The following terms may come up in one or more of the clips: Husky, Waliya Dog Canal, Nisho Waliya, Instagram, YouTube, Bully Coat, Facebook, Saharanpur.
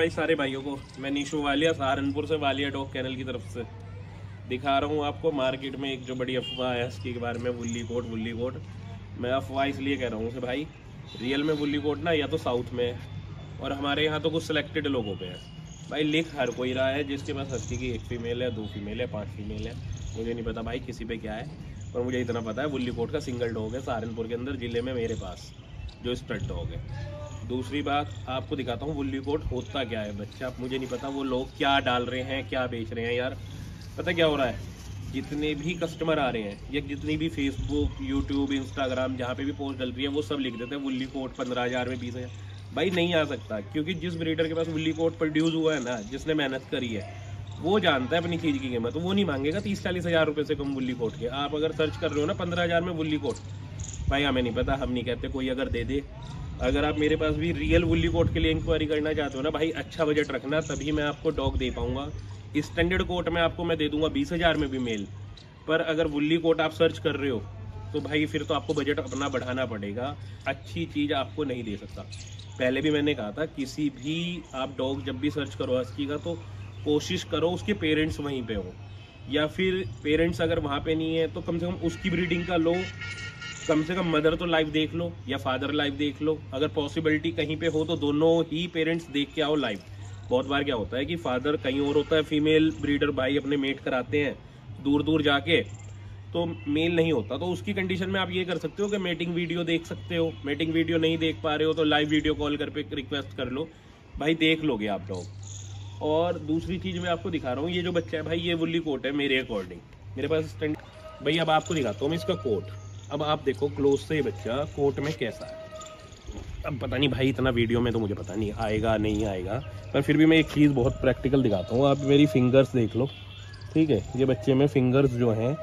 भाई सारे भाइयों को, मैं निशो वालिया सहारनपुर से वालिया डॉग कैनल की तरफ से दिखा रहा हूँ आपको। मार्केट में एक जो बड़ी अफवाह है हस्की के बारे में, बुल्ली कोट। मैं अफवाह इसलिए कह रहा हूँ उसे भाई, रियल में बुल्ली कोट ना या तो साउथ में है और हमारे यहाँ तो कुछ सिलेक्टेड लोगों पे है भाई। लिख हर कोई रहा है, जिसके पास हस्की की एक फीमेल है, 2 फीमेल है, 5 फीमेल है, मुझे नहीं पता भाई किसी पे क्या है। पर मुझे इतना पता है बुल्ली कोट का सिंगल डॉग है सहारनपुर के अंदर ज़िले में मेरे पास, जो स्प्रेड डॉग है। दूसरी बात आपको दिखाता हूँ बुल्ली कोट होता क्या है बच्चा। मुझे नहीं पता वो लोग क्या डाल रहे हैं, क्या बेच रहे हैं यार। पता क्या हो रहा है, जितने भी कस्टमर आ रहे हैं या जितनी भी फेसबुक, यूट्यूब, इंस्टाग्राम जहाँ पे भी पोस्ट डल रही है, वो सब लिख देते हैं बुल्ली कोट 15,000 में, 20,000 भाई नहीं आ सकता। क्योंकि जिस ब्रीडर के पास बुल्ली कोट प्रोड्यूस हुआ है ना, जिसने मेहनत करी है, वो जानता है अपनी चीज़ की कीमत। तो वो नहीं मांगेगा 30-40 हज़ार रुपये से कम बुल्ली कोट के। आप अगर सर्च कर रहे हो ना 15,000 में बुल्ली कोट, भाई हमें नहीं पता, हम नहीं कहते, कोई अगर दे दे। अगर आप मेरे पास भी रियल बुल्ली कोट के लिए इंक्वायरी करना चाहते हो ना भाई, अच्छा बजट रखना, तभी मैं आपको डॉग दे पाऊँगा। स्टैंडर्ड कोट में आपको मैं दे दूंगा 20,000 में भी मेल, पर अगर बुल्ली कोट आप सर्च कर रहे हो तो भाई फिर तो आपको बजट अपना बढ़ाना पड़ेगा। अच्छी चीज़ आपको नहीं दे सकता। पहले भी मैंने कहा था, किसी भी आप डॉग जब भी सर्च करो हस्की का, तो कोशिश करो उसके पेरेंट्स वहीं पे हो, या फिर पेरेंट्स अगर वहाँ पे नहीं है तो कम से कम उसकी ब्रीडिंग का लो। कम से कम मदर तो लाइव देख लो या फादर लाइव देख लो। अगर पॉसिबिलिटी कहीं पर हो तो दोनों ही पेरेंट्स देख के आओ लाइव। बहुत बार क्या होता है कि फादर कहीं और होता है, फीमेल ब्रीडर भाई अपने मेट कराते हैं दूर दूर जाके, तो मेल नहीं होता। तो उसकी कंडीशन में आप ये कर सकते हो कि मेटिंग वीडियो देख सकते हो। मेटिंग वीडियो नहीं देख पा रहे हो तो लाइव वीडियो कॉल कर पे रिक्वेस्ट कर लो भाई, देख लोगे आप लोग। और दूसरी चीज़ मैं आपको दिखा रहा हूँ, ये जो बच्चा है भाई ये बुल्ली कोट है मेरे अकॉर्डिंग, मेरे पास स्टैंड भाई। अब आपको दिखाता हूँ इसका कोट। अब आप देखो क्लोज से ये बच्चा कोट में कैसा है। अब पता नहीं भाई, इतना वीडियो में तो मुझे पता नहीं आएगा नहीं आएगा, पर फिर भी मैं एक चीज़ बहुत प्रैक्टिकल दिखाता हूँ। आप मेरी फिंगर्स देख लो, ठीक है। ये बच्चे में फिंगर्स जो हैं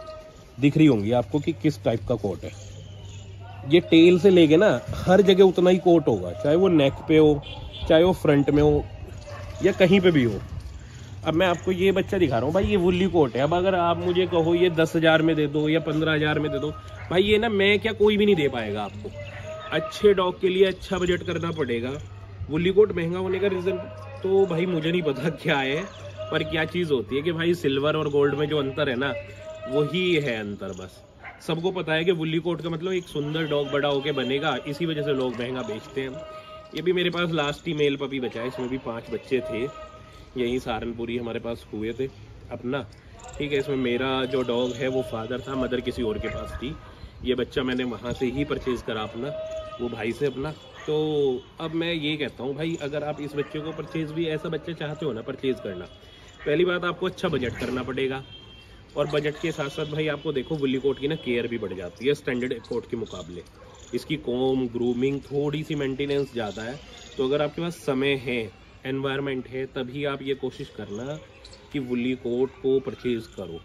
दिख रही होंगी आपको कि किस टाइप का कोट है। ये टेल से लेके ना हर जगह उतना ही कोट होगा, चाहे वो नेक पे हो, चाहे वो फ्रंट में हो, या कहीं पर भी हो। अब मैं आपको ये बच्चा दिखा रहा हूँ भाई, ये बुल्ली कोट है। अब अगर आप मुझे कहो ये 10,000 में दे दो या 15,000 में दे दो, भाई ये ना मैं क्या कोई भी नहीं दे पाएगा आपको। अच्छे डॉग के लिए अच्छा बजट करना पड़ेगा। बुल्ली कोट महंगा होने का रीज़न तो भाई मुझे नहीं पता क्या है, पर क्या चीज़ होती है कि भाई सिल्वर और गोल्ड में जो अंतर है ना, वही है अंतर। बस सबको पता है कि बुल्ली कोट का मतलब एक सुंदर डॉग बड़ा होके बनेगा, इसी वजह से लोग महंगा बेचते हैं। ये भी मेरे पास लास्ट ही मेल पपी बचा है, इसमें भी 5 बच्चे थे, यहीं सहारनपुरी हमारे पास हुए थे अपना, ठीक है। इसमें मेरा जो डॉग है वो फादर था, मदर किसी और के पास थी। ये बच्चा मैंने वहाँ से ही परचेज़ करा अपना, वो भाई से अपना। तो अब मैं ये कहता हूँ भाई, अगर आप इस बच्चे को परचेज़ भी ऐसा बच्चा चाहते हो ना परचेज़ करना, पहली बात आपको अच्छा बजट करना पड़ेगा। और बजट के साथ साथ भाई आपको देखो बुल्ली कोट की ना केयर भी बढ़ जाती है स्टैंडर्ड कोट के मुकाबले। इसकी कोम, ग्रूमिंग, थोड़ी सी मेंटेनेंस ज़्यादा है। तो अगर आपके पास समय है, एनवायरनमेंट है, तभी आप ये कोशिश करना कि बुल्ली कोट को परचेज़ करो।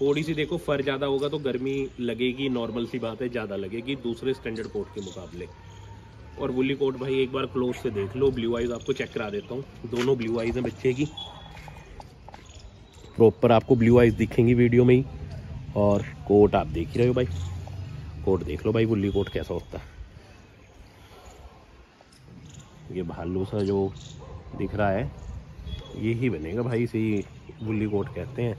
थोड़ी सी देखो फर ज़्यादा होगा तो गर्मी लगेगी, नॉर्मल सी बात है, ज़्यादा लगेगी दूसरे स्टैंडर्ड कोट के मुकाबले। और बुल्ली कोट भाई एक बार क्लोज से देख लो। ब्लू आइज़ आपको चेक करा देता हूँ, दोनों ब्लू आइज़ हैं बच्चे की, प्रॉपर आपको ब्लू आइज़ दिखेंगी वीडियो में ही। और कोट आप देख ही रहे हो भाई, कोट देख लो भाई बुल्ली कोट कैसा होता है। ये भालू सा जो दिख रहा है ये ही बनेगा भाई, इसी बुल्ली कोट कहते हैं।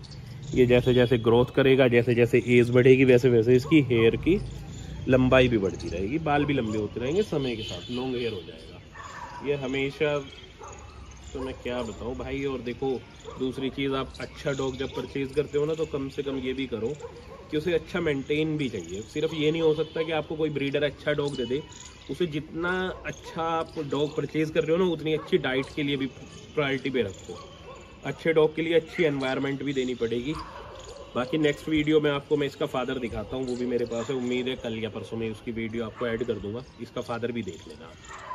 ये जैसे जैसे ग्रोथ करेगा, जैसे जैसे एज बढ़ेगी, वैसे वैसे इसकी हेयर की लंबाई भी बढ़ती रहेगी, बाल भी लंबे होते रहेंगे, समय के साथ लॉन्ग हेयर हो जाएगा ये हमेशा। तो मैं क्या बताऊँ भाई। और देखो दूसरी चीज़, आप अच्छा डॉग जब परचेज़ करते हो ना, तो कम से कम ये भी करो कि उसे अच्छा मेंटेन भी चाहिए। सिर्फ ये नहीं हो सकता कि आपको कोई ब्रीडर अच्छा डॉग दे दे। उसे जितना अच्छा आप डॉग परचेज़ कर रहे हो ना, उतनी अच्छी डाइट के लिए भी प्रायोरिटी पे रखो। अच्छे डॉग के लिए अच्छी एनवायरनमेंट भी देनी पड़ेगी। बाकी नेक्स्ट वीडियो में आपको मैं इसका फादर दिखाता हूँ, वो भी मेरे पास है। उम्मीद है कल या परसों में उसकी वीडियो आपको ऐड कर दूंगा। इसका फादर भी देख लेना आप।